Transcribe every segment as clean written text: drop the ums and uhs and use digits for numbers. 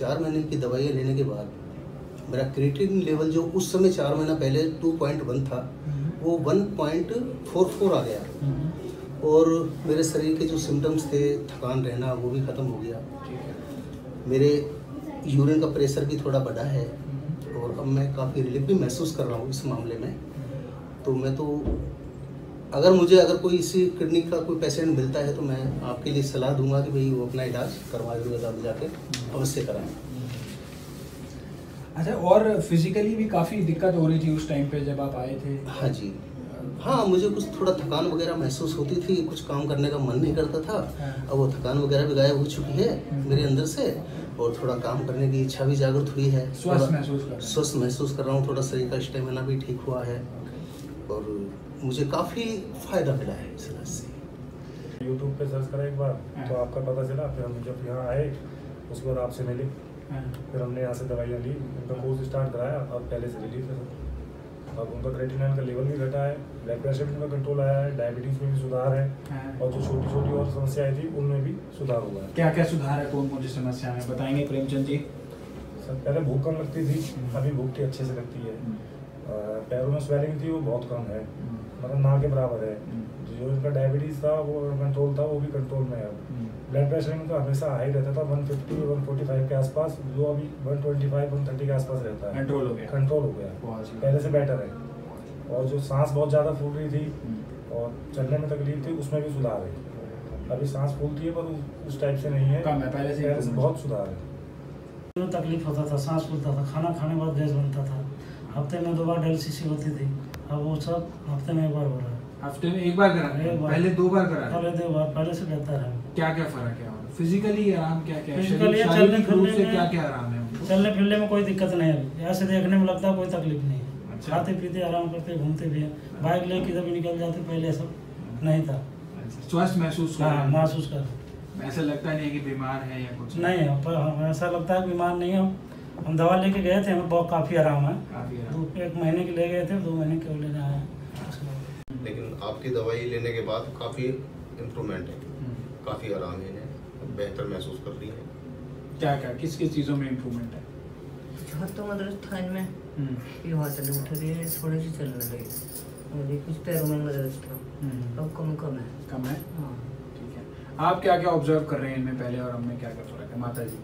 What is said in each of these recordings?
4 महीने की दवाइयाँ लेने के बाद मेरा क्रिएटिनिन लेवल जो उस समय 4 महीना पहले 2.1 था वो 1.44 आ गया और मेरे शरीर के जो सिम्टम्स थे थकान रहना वो भी ख़त्म हो गया। मेरे यूरिन का प्रेशर भी थोड़ा बढ़ा है और अब मैं काफ़ी रिलीफ भी महसूस कर रहा हूँ इस मामले में। तो मैं तो अगर मुझे कोई इसी किडनी का कोई पेशेंट मिलता है तो मैं आपके लिए सलाह दूंगा कि भाई वो अपना इलाज करवा आयुर्वेद जाके अवश्य कराएं। अच्छा, और फिजिकली भी काफ़ी दिक्कत हो रही थी उस टाइम पे जब आप आए थे? हाँ जी, हाँ, मुझे कुछ थोड़ा थकान वगैरह महसूस होती थी, कुछ काम करने का मन नहीं करता था। अब वो थकान वगैरह भी गायब हो चुकी है मेरे अंदर से और थोड़ा काम करने की इच्छा भी जागृत हुई है। स्वस्थ महसूस कर रहा हूँ, थोड़ा शरीर का स्टेमिना भी ठीक हुआ है और मुझे काफ़ी फ़ायदा मिला है इस इलाज से। यूट्यूब पे सर्च करा एक बार तो आपका पता चला, फिर हम जब यहाँ आए उसके बाद आपसे मिले, फिर हमने यहाँ से दवाइयाँ ली, उनका कोर्स स्टार्ट कराया और पहले से रिलीफ है। अब उनका क्रिएटिनिन का लेवल भी घटा है, ब्लड प्रेशर भी उनका कंट्रोल आया है, डायबिटीज में भी सुधार है और जो छोटी छोटी और समस्याएँ थी उनमें भी सुधार हुआ है। क्या क्या सुधार है, कौन कौन सी समस्या है, बताएंगे प्रेमचंद जी? सर, पहले भूख कम लगती थी, अभी भूख भी अच्छे से लगती है। पैरों में स्वेलिंग थी वो बहुत कम है, मतलब ना के बराबर है। जो इनका डायबिटीज़ था वो कंट्रोल था, वो भी कंट्रोल में है। ब्लड प्रेशर इनका हमेशा हाई रहता था 150 145 के आसपास, जो अभी 125 130 के आसपास रहता है। कंट्रोल हो गया पहले से बेटर है। और जो सांस बहुत ज़्यादा फूल रही थी और चलने में तकलीफ थी उसमें भी सुधार है। अभी सांस फूलती है पर उस टाइप से नहीं है, पहले से बहुत सुधार है। तकलीफ होता था, सांस फूलता था, खाना खाने के बाद गैस बनता था, हफ्ते में 2 बार एलसी सी होती थी, अब वो सब हफ्ते में 1 बार हो रहा है। हफ्ते में 1 बार करा, पहले 2 बार करा, पहले 2 बार, पहले से बेहतर है। क्या क्या फर्क है? फिजिकली आराम क्या क्या है? फिजिकली चलने फिरने से क्या क्या आराम है? चलने फिरने में कोई दिक्कत नहीं है, यहाँ से देखने में लगता है कोई तकलीफ नहीं है। खाते पीते आराम करते घूमते भी है, बाइक लेके जब निकल जाते, पहले सब नहीं था। स्वस्थ महसूस कर, ऐसा लगता नहीं है कि बीमार है या कुछ नहीं, ऐसा लगता है बीमार नहीं है। हम दवा लेके गए थे, हमें बहुत काफ़ी आराम है। 1 महीने के ले गए थे, 2 महीने के ले रहा है। लेकिन आपकी दवाई लेने के बाद काफ़ी इम्प्रूवमेंट है, काफ़ी आराम है, बेहतर महसूस कर रही है। क्या क्या किस किस चीज़ों में इम्प्रूवमेंट है? तो मतलब ठंड में ये हौसले उठ रही है, थोड़ी सी चलने लगी, कुछ पैरों में मदद था, अब कम है। ठीक है, आप क्या क्या ऑब्जर्व कर रहे हैं इनमें पहले और हमने क्या कर रहा है? माता जी,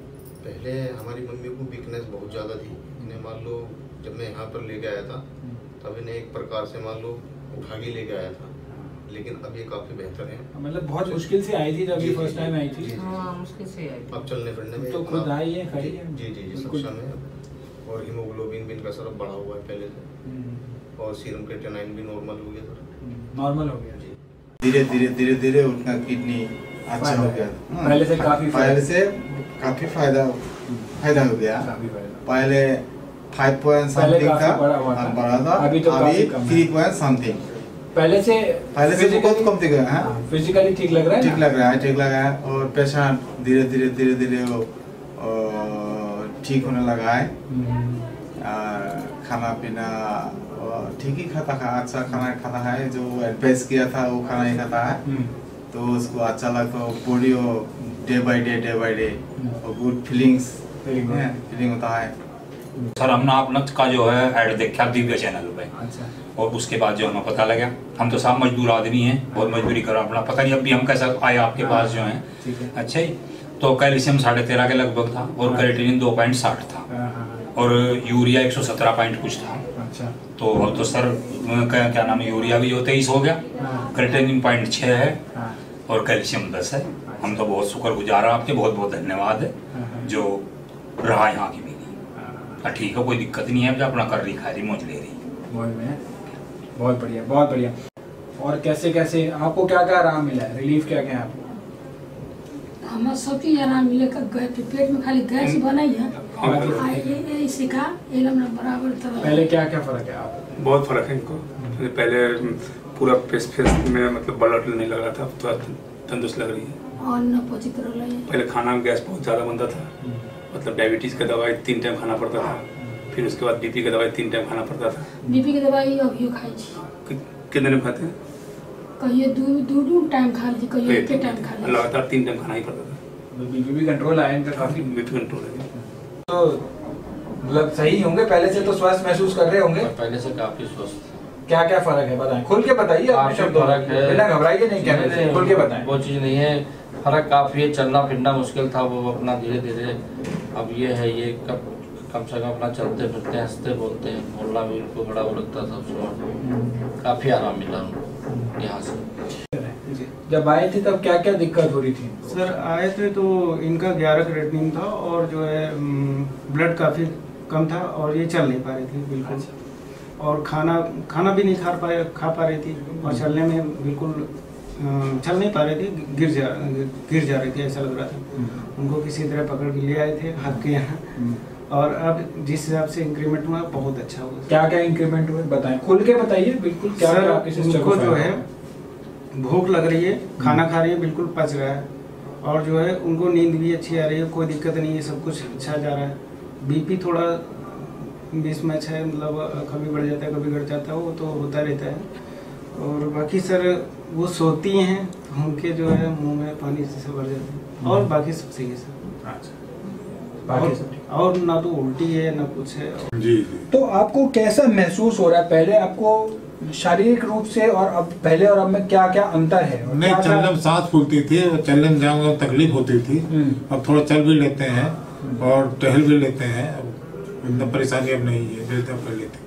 पहले हमारी मम्मी को वीकनेस बहुत ज़्यादा थी, इन्हें मान लो जब मैं यहाँ पर लेके आया था तब इन्हें एक प्रकार से मान लो उठा के लेके आया था, लेकिन अब ये काफ़ी बेहतर है। मतलब बहुत मुश्किल से आई थी जब ये फर्स्ट टाइम आई थी। हाँ, मुश्किल से आई, अब चलने फिरने में तो खुद आई है, खड़ी है। जी जी जी, सक्षम है। और हिमोग्लोबिन भी इनका सर बढ़ा हुआ है पहले से, और सीरम क्रिएटिनिन भी नॉर्मल हो गया सर, नॉर्मल हो गया जी। धीरे धीरे उनका किडनी अच्छा हो गया, पहले से काफ़ी फायदा हो गया। पहले 5 पॉइंट समथिंग था, बड़ा था, अभी 3 पॉइंट समथिंग। पहले से बहुत कम दिख रहा है। फिजिकली ठीक लग रहा है और पेशेंट धीरे धीरे वो ठीक होने लगा है। खाना पीना ठीक ही अच्छा खाना खाता है, जो एडवाइस किया था वो खाना ही खाता है, तो उसको अच्छा लगता है। बॉडी डे बाय डे और गुड फीलिंग होता है। सर, हमने आप नक्श का जो है ऐड देखा दिव्या चैनल पे, और उसके बाद जो हमें पता लगा, हम तो सब मजदूर आदमी हैं और मजदूरी कर अपना पता नहीं। अब भी हम कैसा आए आपके पास जो है, अच्छा ही तो कैल्शियम 13.5 के लगभग था और क्रिएटिनिन 2.60 था और यूरिया 117 कुछ था। अच्छा, तो अब तो सर क्या नाम है, यूरिया भी 23 हो गया, क्रिएटिनिन 0.6 है और कैल्शियम 10 है। हम तो बहुत शुक्रगुजार हैं आपके, बहुत बहुत धन्यवाद है जो रहा यहाँ की मेरी। ठीक है, कोई दिक्कत नहीं है, अपना कर रही, खा रही, मौज ले रही, बहुत बढ़िया बहुत बढ़िया। और कैसे कैसे आपको क्या क्या आराम मिला है, रिलीफ क्या क्या है आपको? हमें सब चीज आराम मिले, पेट में खाली गैस बनाई है, पहले क्या क्या फर्क है आपको? बहुत फर्क है इनको, पहले पूरा फेस में मतलब ब्लड नहीं लग रहा था, अब तो तंदुरुस्त लग रही है। और न पचित रह रही है, पहले खाना में गैस बहुत ज़्यादा बनता था, मतलब डायबिटीज़ का दवाई 3 टाइम खाना पड़ता था, फिर उसके बाद बीपी का दवाई 3 टाइम खाना पड़ता था। बीपी की दवाई अब ये खाई थी, कितने दिन खाते हैं? कहिए 2 टाइम खा ली, कहिए 1 टाइम खा ली, लगातार 3 टाइम खाना ही पड़ता था। बीपी कंट्रोल आया इनका, काफ़ी बीपी कंट्रोल है। तो मतलब सही होंगे, पहले से तो स्वस्थ महसूस कर रहे होंगे? पहले से काफी स्वस्थ। क्या क्या फर्क है बताएं, खुल के बताइए, बिना घबराइए, नहीं कहने से खुल के बताएं। वो चीज नहीं है, फर्क काफी है। चलना फिरना मुश्किल था, वो अपना धीरे धीरे अब ये है, ये कम से कम अपना चलते फिरते, हंसते बोलते हैं, बोलना भी उनको बड़ा वो लगता था, उसको काफी आराम मिला उनको यहाँ से। जब आए थे तब क्या क्या दिक्कत हो रही थी? सर आए थे तो इनका 11 क्रिएटिनिन था और जो है ब्लड काफी कम था और ये चल नहीं पा रही थी बिल्कुल, और खाना भी नहीं खा पा रही थी, और चलने में बिल्कुल चल नहीं पा रही थी, गिर जा रही थी, ऐसा लग रहा था। उनको किसी तरह पकड़ के ले आए थे हाथ के यहाँ, और अब जिस हिसाब से इंक्रीमेंट हुआ बहुत अच्छा हुआ। क्या क्या इंक्रीमेंट हुआ बताएं, खुल के बताइए बिल्कुल। क्या सर उनको जो है भूख लग रही है, खाना खा रही है, बिल्कुल पच रहा है, और जो है उनको नींद भी अच्छी आ रही है, कोई दिक्कत नहीं है, सब कुछ अच्छा जा रहा है। बीपी थोड़ा मिसमैच है, मतलब कभी बढ़ जाता है कभी घट जाता है, वो तो होता रहता है। और बाकी सर वो सोती हैं तो उनके जो है मुँह में पानी से भर जाता है, और बाकी सब सही है सर। अच्छा, और ना तो उल्टी है ना कुछ है। जी तो आपको कैसा महसूस हो रहा है, पहले आपको शारीरिक रूप से और अब, पहले और अब में क्या क्या अंतर है? नहीं, चलने में सांस फूलती थी, चलने में जाम तकलीफ होती थी, अब थोड़ा चल भी लेते हैं और टहल भी लेते हैं, इतना परेशानी अब नहीं है, पहले लेते हैं।